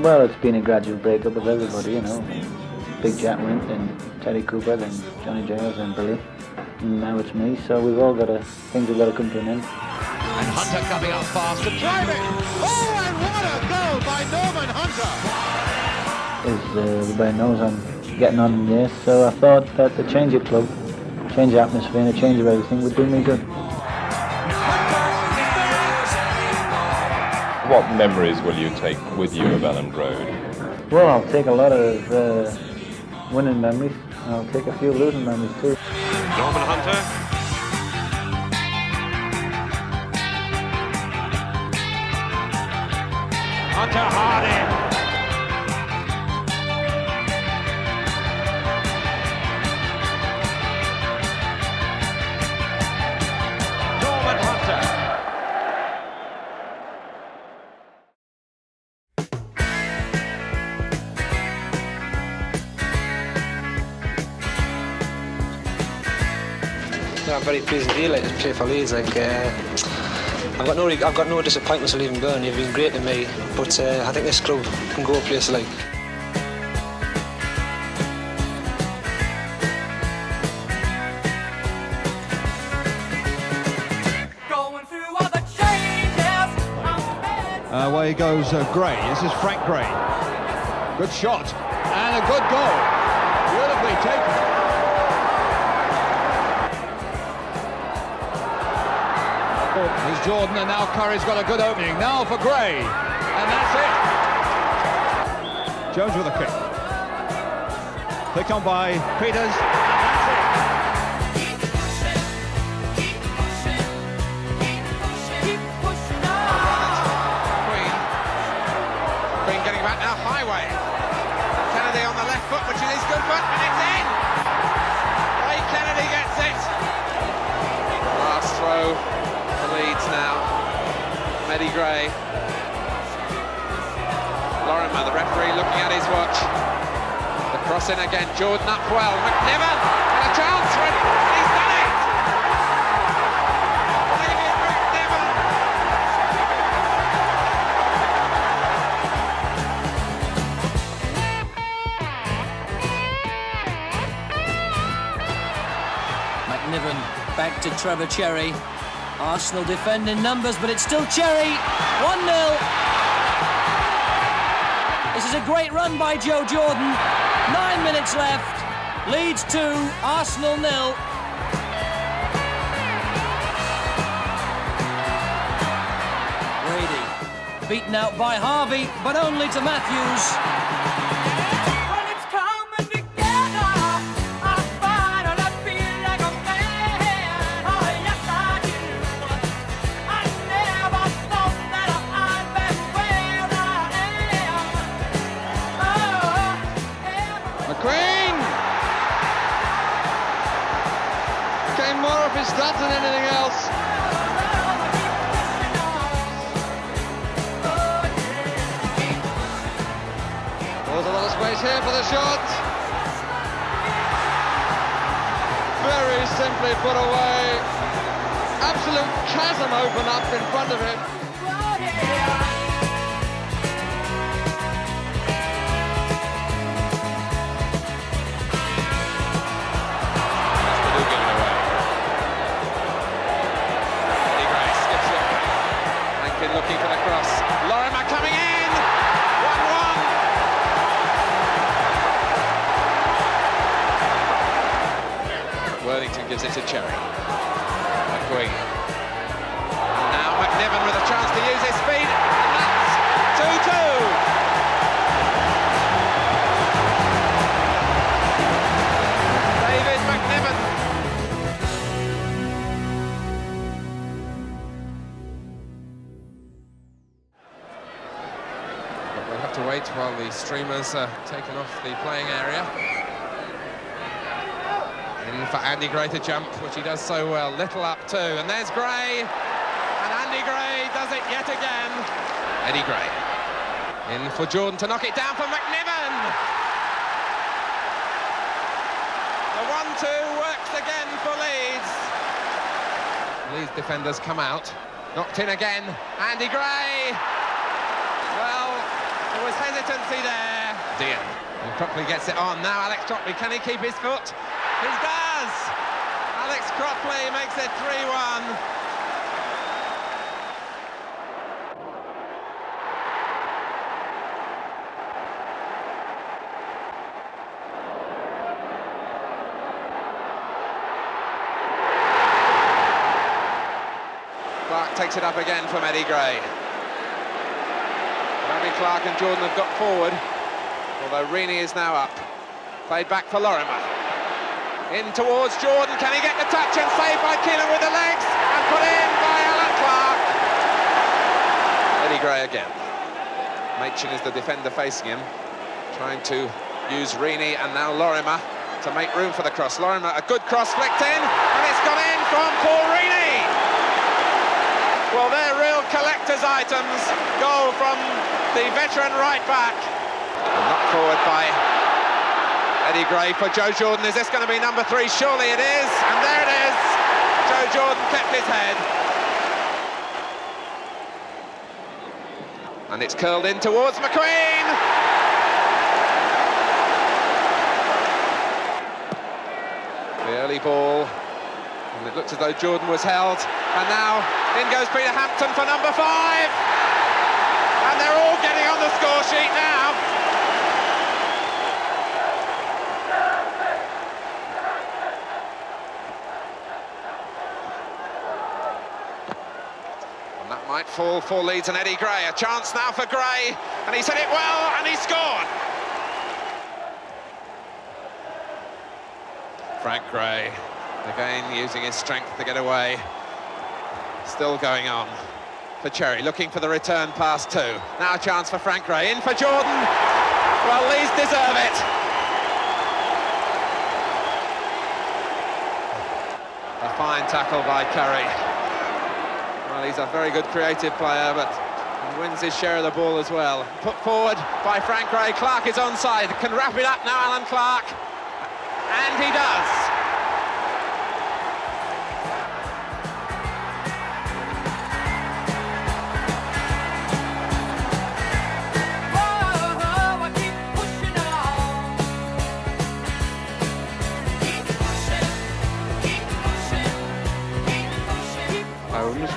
Well, it's been a gradual breakup with everybody, you know. Big Jack went, then Terry Cooper, then Johnny Giles, then Billy. And now it's me, so we've all got to, things have got to come to an end. And Hunter coming up fast and driving! Oh, and what a goal by Norman Hunter! As everybody knows, I'm getting on in years, so I thought that the change of club, change of atmosphere and a change of everything would do me good. What memories will you take with you of Allen Road? Well, I'll take a lot of winning memories, and I'll take a few losing memories too. Norman Hunter. Hunter Hardy. I'm very pleased indeed, like, to play for Leeds. Like, I've got no disappointments of leaving Burnley. You've been great to me, but I think this club can go a place like. Away goes Gray. This is Frank Gray. Good shot and a good goal. Beautifully taken. Here's Jordan, and now Curry's got a good opening. Now for Gray, and that's it. Jones with a kick. Picked on by Peters, and that's it. Keep pushing, keep pushing, keep pushing, keep pushing on. Green getting back now, Highway. Kennedy on the left foot, which is his good foot, and it's in. Ray Kennedy gets it. Last throw. Leeds now, Eddie Gray, Lorimer, the referee looking at his watch, the cross in again, Jordan up well, McNiven, and a chance, and he's done it! David McNiven! McNiven back to Trevor Cherry. Arsenal defend in numbers, but it's still Cherry. 1-0. This is a great run by Joe Jordan. 9 minutes left. Leeds 2, Arsenal 0. Brady beaten out by Harvey, but only to Matthews. That than anything else. There's a lot of space here for the shot. Very simply put away. Absolute chasm open up in front of him. Looking for the cross. Lorimer coming in! 1-1. Worthington gives it to Cherry. McQueen. And now McNiven with a chance to use his speed. And that's 2-2. While the streamers are taken off the playing area. In for Andy Gray to jump, which he does so well. Little up too, and there's Gray, and Andy Gray does it yet again. Eddie Gray. In for Jordan to knock it down for McNiven. The 1-2 works again for Leeds. Leeds defenders come out. Knocked in again. Andy Gray. Well. There was hesitancy there. Dear. And Cropley gets it on now. Alex Cropley, can he keep his foot? He does! Alex Cropley makes it 3-1. Takes it up again from Eddie Gray. Allan Clarke and Jordan have got forward, although Reaney is now up. Played back for Lorimer. In towards Jordan, can he get the touch, and saved by Keelan with the legs, and put in by Allan Clarke. Eddie Gray again. Machin is the defender facing him, trying to use Reaney and now Lorimer to make room for the cross. Lorimer, a good cross flicked in, and it's gone in from Paul Reaney. Well, they're real collector's items. Goal from the veteran right-back. Knocked forward by Eddie Gray for Joe Jordan. Is this going to be number 3? Surely it is. And there it is. Joe Jordan kept his head. And it's curled in towards McQueen. The early ball. And it looked as though Jordan was held. And now in goes Peter Hampton for number 5. And they're all getting on the score sheet now. And that might fall for Leeds and Eddie Gray. A chance now for Gray. And he's hit it well and he scored. Frank Gray. Again, using his strength to get away. Still going on for Cherry, looking for the return pass too. Now a chance for Frank Gray, in for Jordan. Well, Leeds deserve it. A fine tackle by Curry. Well, he's a very good creative player, but he wins his share of the ball as well. Put forward by Frank Gray. Clarke is onside, can wrap it up now, Allan Clarke. And he does.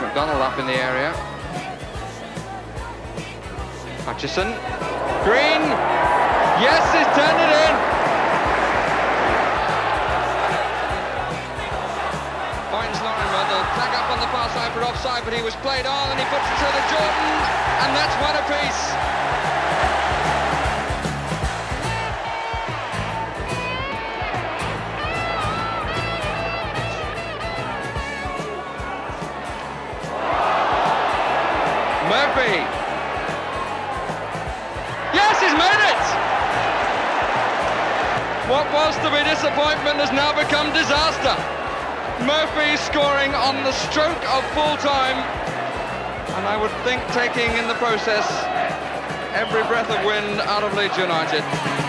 McDonald up in the area. Hutchison. Green. Yes, he's turned it in. Finds Lorimer. They'll flag up on the far side for offside, but he was played on and he puts it through to Jordan. And that's one apiece. Murphy. Yes, he's made it! What was to be disappointment has now become disaster. Murphy scoring on the stroke of full time, and I would think taking in the process every breath of wind out of Leeds United.